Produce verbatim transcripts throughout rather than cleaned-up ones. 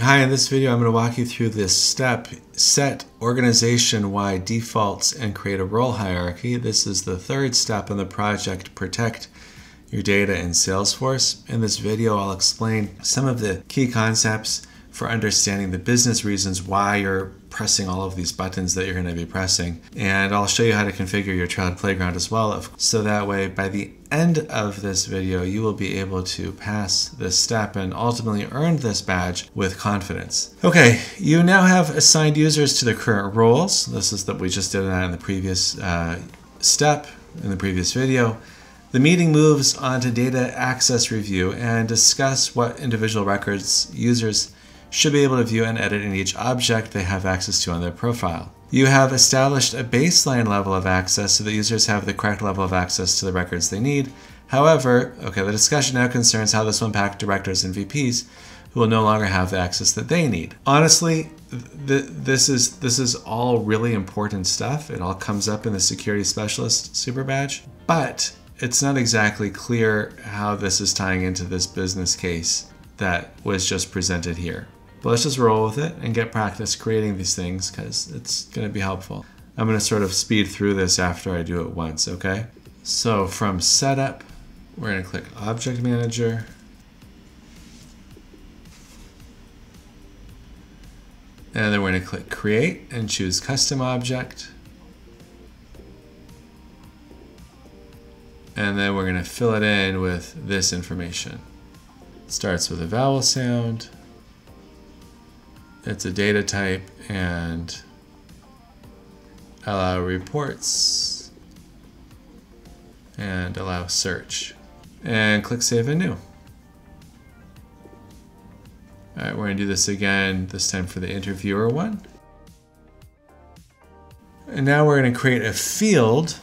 Hi, in this video, I'm going to walk you through this step, set organization-wide defaults and create a role hierarchy. This is the third step in the project, protect your data in Salesforce. In this video, I'll explain some of the key concepts for understanding the business reasons why you're pressing all of these buttons that you're going to be pressing. And I'll show you how to configure your child playground as well. So that way, by the end of this video, you will be able to pass this step and ultimately earn this badge with confidence. Okay, you now have assigned users to the current roles. This is that we just did that in the previous uh, step, in the previous video. The meeting moves on to data access review and discuss what individual records users should be able to view and edit in each object they have access to on their profile. You have established a baseline level of access so that users have the correct level of access to the records they need. However, okay, the discussion now concerns how this will impact directors and V Ps who will no longer have the access that they need. Honestly, th this is this is all really important stuff. It all comes up in the Security Specialist Super Badge, but it's not exactly clear how this is tying into this business case that was just presented here. But let's just roll with it and get practice creating these things because it's gonna be helpful. I'm gonna sort of speed through this after I do it once, okay? So from setup, we're gonna click Object Manager. And then we're gonna click Create and choose Custom Object. And then we're gonna fill it in with this information. It starts with a vowel sound. It's a data type and allow reports and allow search and click save and new. All right, we're gonna do this again, this time for the interviewer one. And now we're gonna create a field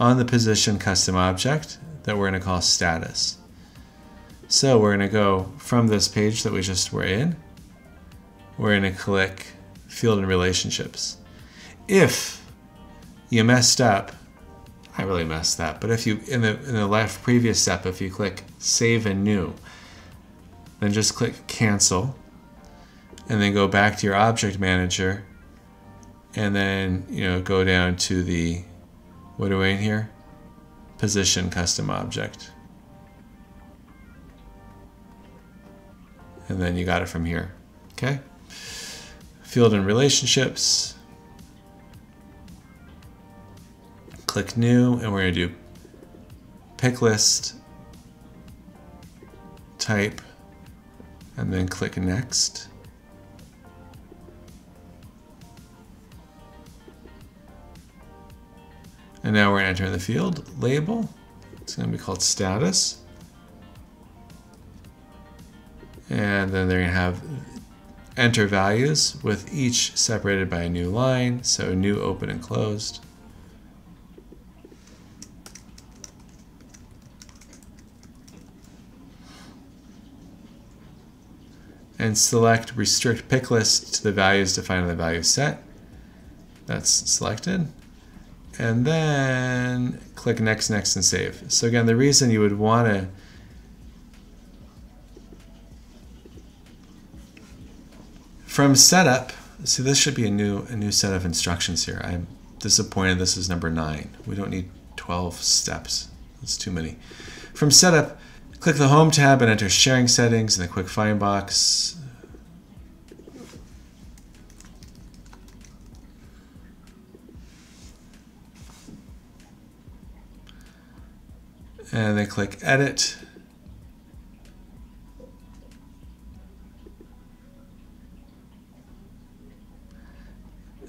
on the position custom object that we're gonna call status. So we're gonna go from this page that we just were in, we're gonna click Field and Relationships. If you messed up, I really messed up, but if you, in the, in the left previous step, if you click Save and New, then just click Cancel, and then go back to your Object Manager, and then, you know, go down to the, what are we in here? Position Custom Object. And then you got it from here, okay? Field and Relationships. Click New, and we're gonna do Pick List, Type, and then click Next. And now we're gonna enter the field, Label. It's gonna be called Status. And then they're gonna have enter values with each separated by a new line. So new, open, and closed. And select restrict pick list to the values defined in the value set. That's selected. And then click next, next, and save. So again, the reason you would wanna from setup, see this should be a new a new set of instructions here. I'm disappointed this is number nine. We don't need twelve steps. That's too many. From setup, click the Home tab and enter Sharing Settings in the Quick Find Box. And then click Edit.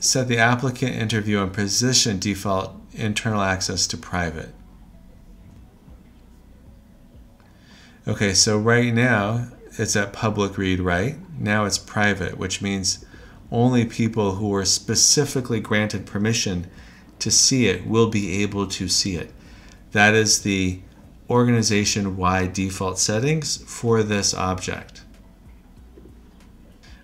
Set the applicant, interview, and position default internal access to private. Okay, so right now it's at public read write. Now it's private, which means only people who were specifically granted permission to see it will be able to see it. That is the organization-wide default settings for this object.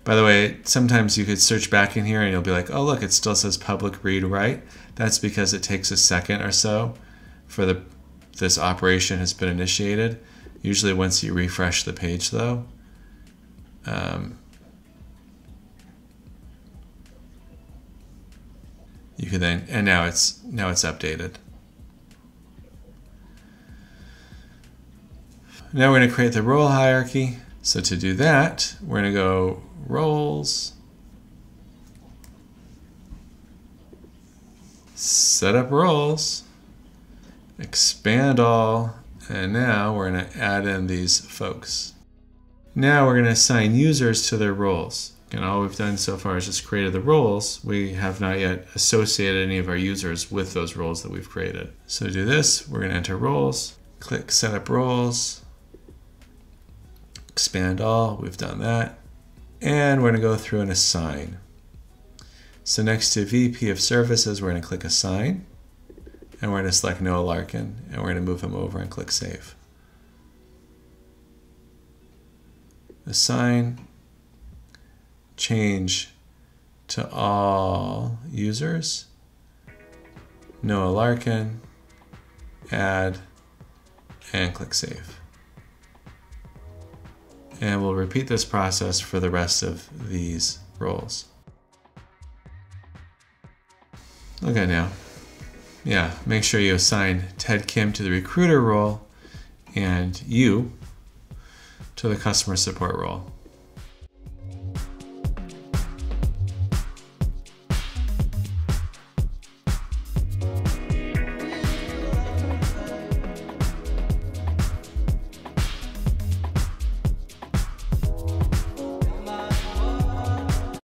By the way, sometimes you could search back in here and you'll be like, oh look, it still says public read write. That's because it takes a second or so for the this operation has been initiated. Usually once you refresh the page though, um, You can then, and now it's now it's updated. Now we're going to create the role hierarchy. So to do that, we're going to go roles, set up roles, expand all, and now we're going to add in these folks. Now we're going to assign users to their roles. And all we've done so far is just created the roles. We have not yet associated any of our users with those roles that we've created. So to do this, we're going to enter roles, click set up roles, expand all, we've done that. And we're going to go through and assign. So next to V P of Services, we're going to click assign. And we're going to select Noah Larkin, and we're going to move him over and click save. Assign, change to all users, Noah Larkin, add, and click save. And we'll repeat this process for the rest of these roles. Okay, now, yeah, make sure you assign Ted Kim to the recruiter role and you to the customer support role.